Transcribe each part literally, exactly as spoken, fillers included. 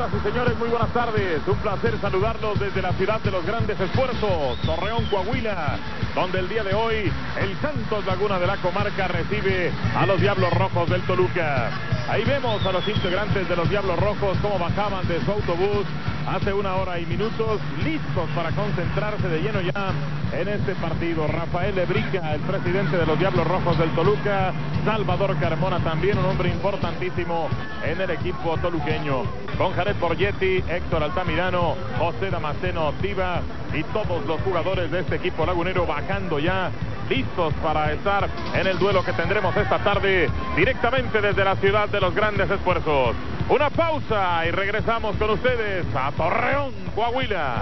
Señoras y señores, muy buenas tardes. Un placer saludarlos desde la ciudad de los grandes esfuerzos, Torreón, Coahuila, donde el día de hoy el Santos Laguna de la Comarca recibe a los Diablos Rojos del Toluca. Ahí vemos a los integrantes de los Diablos Rojos cómo bajaban de su autobús hace una hora y minutos, listos para concentrarse de lleno ya en este partido. Rafael Ebrica, el presidente de los Diablos Rojos del Toluca, Salvador Carmona también, un hombre importantísimo en el equipo toluqueño, con Jared Borgetti, Héctor Altamirano, José Damasceno, Silva y todos los jugadores de este equipo lagunero bajando ya, listos para estar en el duelo que tendremos esta tarde directamente desde la ciudad de los grandes esfuerzos. Una pausa y regresamos con ustedes a Torreón, Coahuila.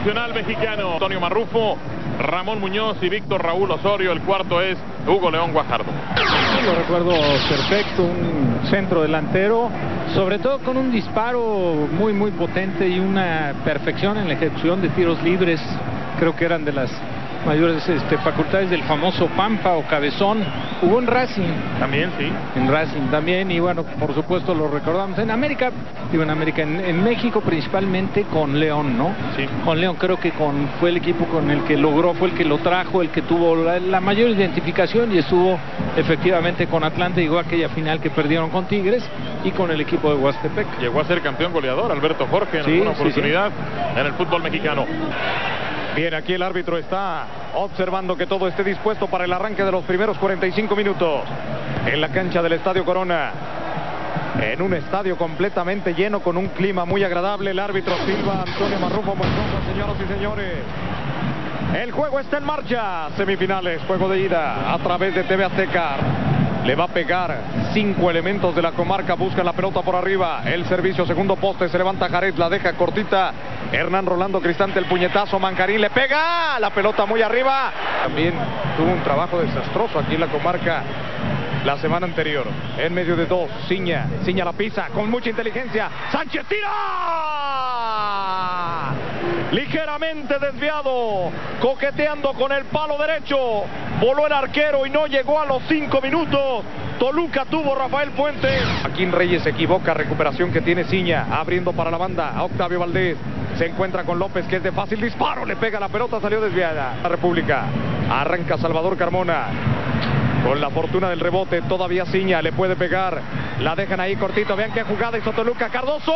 Nacional mexicano, Antonio Marrufo, Ramón Muñoz y Víctor Raúl Osorio. El cuarto es Hugo León Guajardo. Lo recuerdo perfecto, un centro delantero, sobre todo con un disparo muy muy potente y una perfección en la ejecución de tiros libres. Creo que eran de las mayores este, facultades del famoso Pampa o Cabezón. Hubo en Racing también, sí, en Racing también, y bueno, por supuesto lo recordamos en América, digo en América, en, en México principalmente con León, ¿no? Sí. Con León creo que con, fue el equipo con el que logró, fue el que lo trajo, el que tuvo la, la mayor identificación, y estuvo efectivamente con Atlante, llegó a aquella final que perdieron con Tigres, y con el equipo de Huastepec. Llegó a ser campeón goleador Alberto Jorge en sí, alguna oportunidad sí, sí. en el fútbol mexicano. Bien, aquí el árbitro está observando que todo esté dispuesto para el arranque de los primeros cuarenta y cinco minutos en la cancha del Estadio Corona. En un estadio completamente lleno, con un clima muy agradable, el árbitro Silva, Antonio Marrufo, señoras y señores. El juego está en marcha, semifinales, juego de ida a través de T V Azteca. Le va a pegar cinco elementos de la comarca, busca la pelota por arriba, el servicio, segundo poste, se levanta Jared, la deja cortita, Hernán Rolando Cristante, el puñetazo, Mancarín le pega, la pelota muy arriba. También tuvo un trabajo desastroso aquí en la comarca la semana anterior, en medio de dos, Sinha, Sinha la pisa con mucha inteligencia, Sánchez tira, ligeramente desviado, coqueteando con el palo derecho, voló el arquero y no llegó a los cinco minutos. Toluca tuvo Rafael Fuentes. Joaquín Reyes se equivoca, recuperación que tiene Sinha, abriendo para la banda a Octavio Valdés, se encuentra con López, que es de fácil disparo, le pega la pelota, salió desviada. La República, arranca Salvador Carmona. Con la fortuna del rebote, todavía Sinha le puede pegar. La dejan ahí cortito. Vean qué jugada hizo Toluca. ¡Cardozo!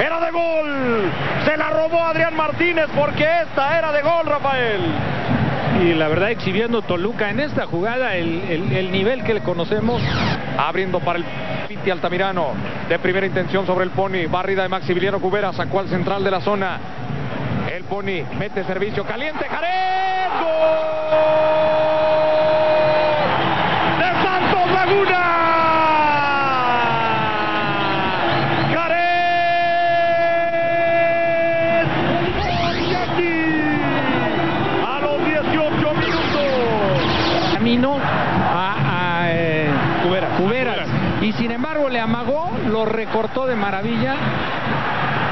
¡Era de gol! Se la robó Adrián Martínez, porque esta era de gol, Rafael. Y la verdad, exhibiendo Toluca en esta jugada el, el, el nivel que le conocemos. Abriendo para el Piti Altamirano. De primera intención sobre el Pony. Barrida de Maximiliano Cubera. Sacó al central de la zona. El Pony mete servicio. ¡Caliente, Jared! ¡Gol! Sin embargo, le amagó, lo recortó de maravilla.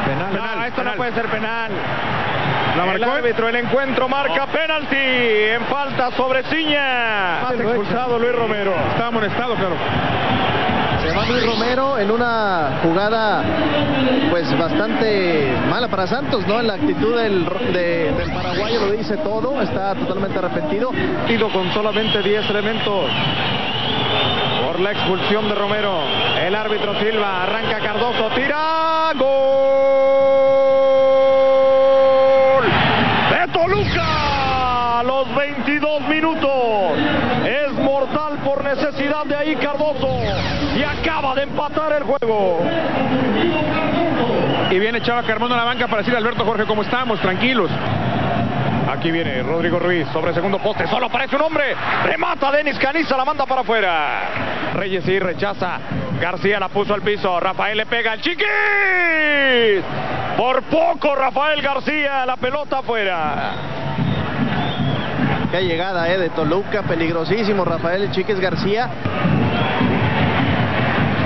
Penal, no, penal, esto penal. No puede ser penal. La marcó el árbitro, el encuentro marca no. penalti en falta sobre Sinha. Más expulsado Luis Romero. Está amonestado, claro. Se va Luis Romero en una jugada pues bastante mala para Santos, ¿no? En la actitud del, de, del paraguayo lo dice todo, está totalmente arrepentido. Digo, con solamente diez elementos. Por la expulsión de Romero, el árbitro Silva, arranca Cardozo, tira, gol de Toluca a los veintidós minutos. Es mortal por necesidad de ahí Cardozo y acaba de empatar el juego. Y viene Chava Carmona a la banca para decir a Alberto Jorge, ¿cómo estamos? Tranquilos. Aquí viene Rodrigo Ruiz sobre segundo poste, solo aparece un hombre, remata Denis Caniza, la manda para afuera. Reyes sí rechaza, García la puso al piso, Rafael le pega al Chiquis. Por poco Rafael García, la pelota afuera. Qué llegada eh, de Toluca, peligrosísimo Rafael Chiquis García.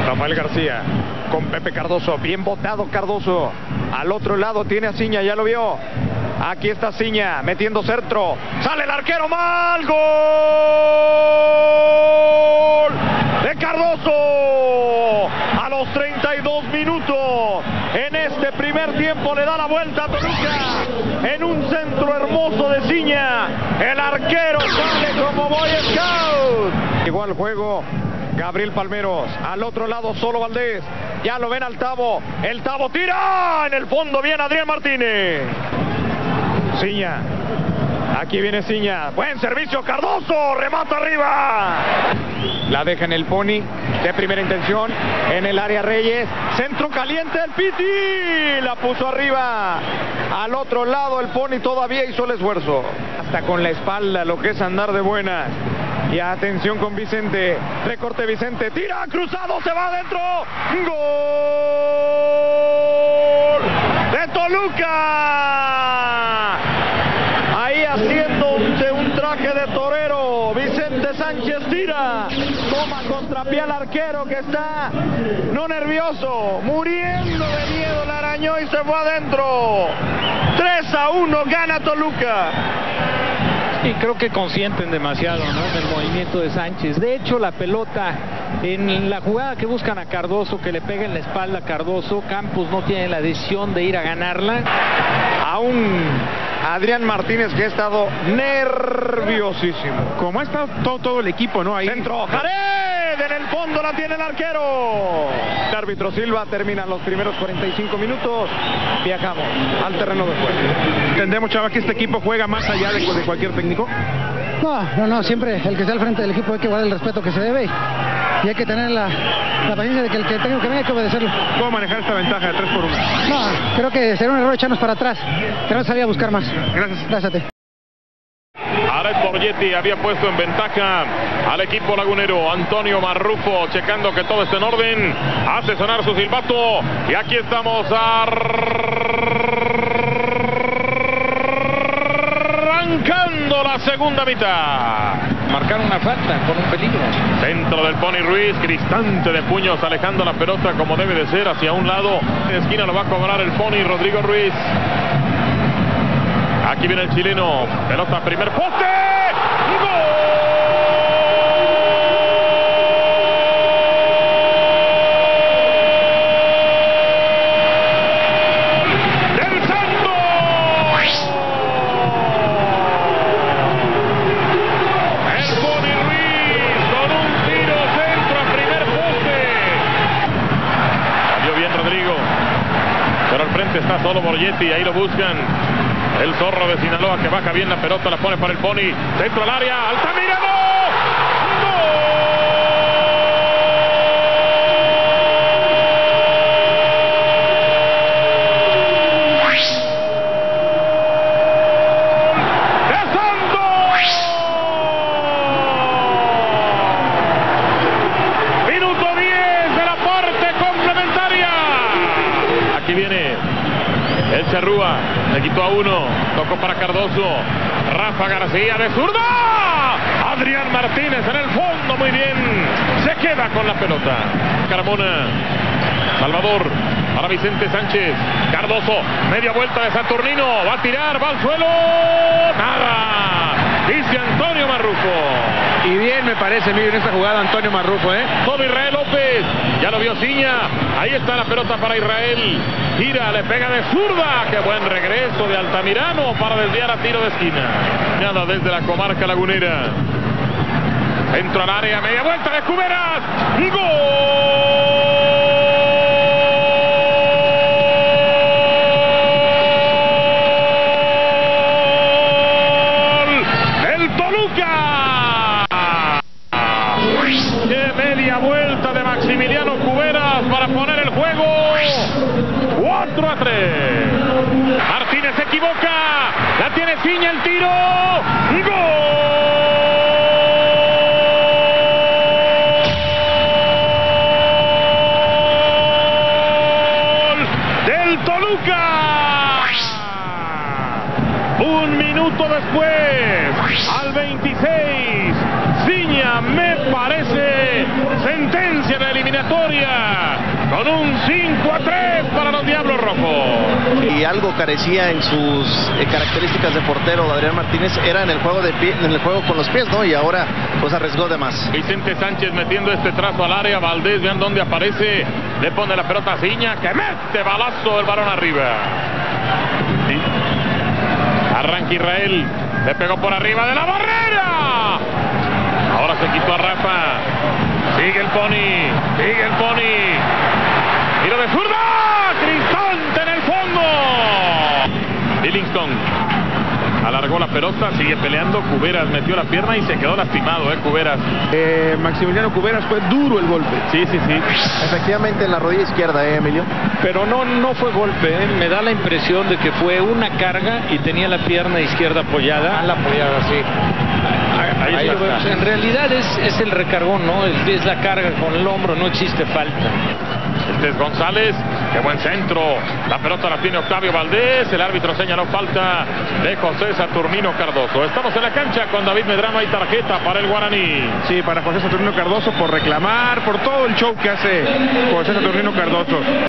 Rafael García con Pepe Cardozo, bien botado Cardozo. Al otro lado tiene a Sinha, ya lo vio. Aquí está Sinha, metiendo centro. Sale el arquero, mal, gol de Cardozo. A los treinta y dos minutos, en este primer tiempo le da la vuelta a Toluca. En un centro hermoso de Sinha, el arquero sale como Boy Scout. Llegó al juego Gabriel Palmeros, al otro lado solo Valdés. Ya lo ven al Tabo, el Tabo tira, en el fondo bien Adrián Martínez. Sinha, aquí viene Sinha, buen servicio Cardozo, remata arriba, la deja en el Pony, de primera intención, en el área Reyes, centro caliente el Piti, la puso arriba, al otro lado el Pony todavía hizo el esfuerzo, hasta con la espalda lo que es andar de buenas, y atención con Vicente, recorte Vicente, tira, cruzado, se va adentro, gol de Toluca. Haciéndose un traje de torero, Vicente Sánchez tira, toma contrapié al arquero que está no nervioso, muriendo de miedo, la arañó y se fue adentro. tres a uno gana Toluca. Y creo que consienten demasiado, ¿no?, del movimiento de Sánchez. De hecho, la pelota en la jugada que buscan a Cardozo, que le pega en la espalda a Cardozo, Campos no tiene la decisión de ir a ganarla. Aún Adrián Martínez, que ha estado nerviosísimo. Como ha estado todo, todo el equipo, ¿no? Ahí. Centro, Jared, en el fondo la tiene el arquero. El árbitro Silva, terminan los primeros cuarenta y cinco minutos. Viajamos al terreno de juego. ¿Entendemos, Chava, que este equipo juega más allá de, de cualquier técnico? No, no, no, siempre el que esté al frente del equipo hay que guardar el respeto que se debe. Y hay que tener la, la paciencia de que el que tenga que venir hay que obedecerlo. ¿Cómo manejar esta ventaja de tres por uno? No, creo que sería un error echarnos para atrás. Tenemos que salir a buscar más. Gracias. Gracias a ti. Jared Borgetti había puesto en ventaja al equipo lagunero. Antonio Marrufo checando que todo esté en orden. Hace sonar su silbato. Y aquí estamos. Arrancando la segunda mitad. Marcar una falta con un peligro. Centro del Pony Ruiz, Cristante de puños, alejando la pelota como debe de ser, hacia un lado. En esquina lo va a cobrar el Pony Rodrigo Ruiz. Aquí viene el chileno, pelota primer poste. Está solo Borgetti, ahí lo buscan. El zorro de Sinaloa que baja bien la pelota, la pone para el Pony. Centro al área, Altamirano. ¡Gol! ¡De Santos! Minuto diez de la parte complementaria. Aquí viene el Charrúa, le quitó a uno, tocó para Cardozo, Rafa García de zurda, Adrián Martínez en el fondo, muy bien, se queda con la pelota, Carmona, Salvador, para Vicente Sánchez, Cardozo, media vuelta de Saturnino, va a tirar, va al suelo, nada, dice Antonio Marrufo. Y bien me parece, miren, esta jugada Antonio Marrufo, ¿eh? Todo Israel López, ya lo vio Sinha, ahí está la pelota para Israel, gira, le pega de zurda, qué buen regreso de Altamirano para desviar a tiro de esquina. Nada desde la comarca lagunera. Entra al área, media vuelta de Cuberas, ¡gol! Vuelta de Maximiliano Cuberas para poner el juego cuatro a tres. Martínez se equivoca, la tiene Sinha, el tiro, ¡gol del Toluca! Un minuto después, al veintiséis, Sinha, me parece, sentencia en la eliminatoria con un cinco a tres para los Diablos Rojos. Y algo carecía en sus eh, características de portero Adrián Martínez, era en el juego de pie, en el juego con los pies, ¿no? Y ahora pues arriesgó de más. Vicente Sánchez metiendo este trazo al área, Valdés, vean dónde aparece, le pone la pelota a Sinha, que mete balazo, el balón arriba. ¿Sí? Arranca Israel, le pegó por arriba de la barrera. Ahora se quitó a Rafa. Sigue el Pony, sigue el Pony. Tiro de zurda, Cristante en el fondo. Livingston alargó la pelota, sigue peleando. Cuberas metió la pierna y se quedó lastimado, ¿eh? Cuberas. Eh, Maximiliano Cuberas, fue duro el golpe. Sí, sí, sí. Efectivamente en la rodilla izquierda, ¿eh, Emilio? Pero no, no fue golpe, ¿eh? Me da la impresión de que fue una carga y tenía la pierna izquierda apoyada. Ah, la apoyada, sí. Ahí Ahí lo vemos. En realidad es, es el recargón, ¿no? Es, es la carga con el hombro, no existe falta. Este es González, qué buen centro. La pelota la tiene Octavio Valdés, el árbitro señaló falta de José Saturnino Cardozo. Estamos en la cancha con David Medrano, hay tarjeta para el Guaraní. Sí, para José Saturnino Cardozo por reclamar, por todo el show que hace José Saturnino Cardozo.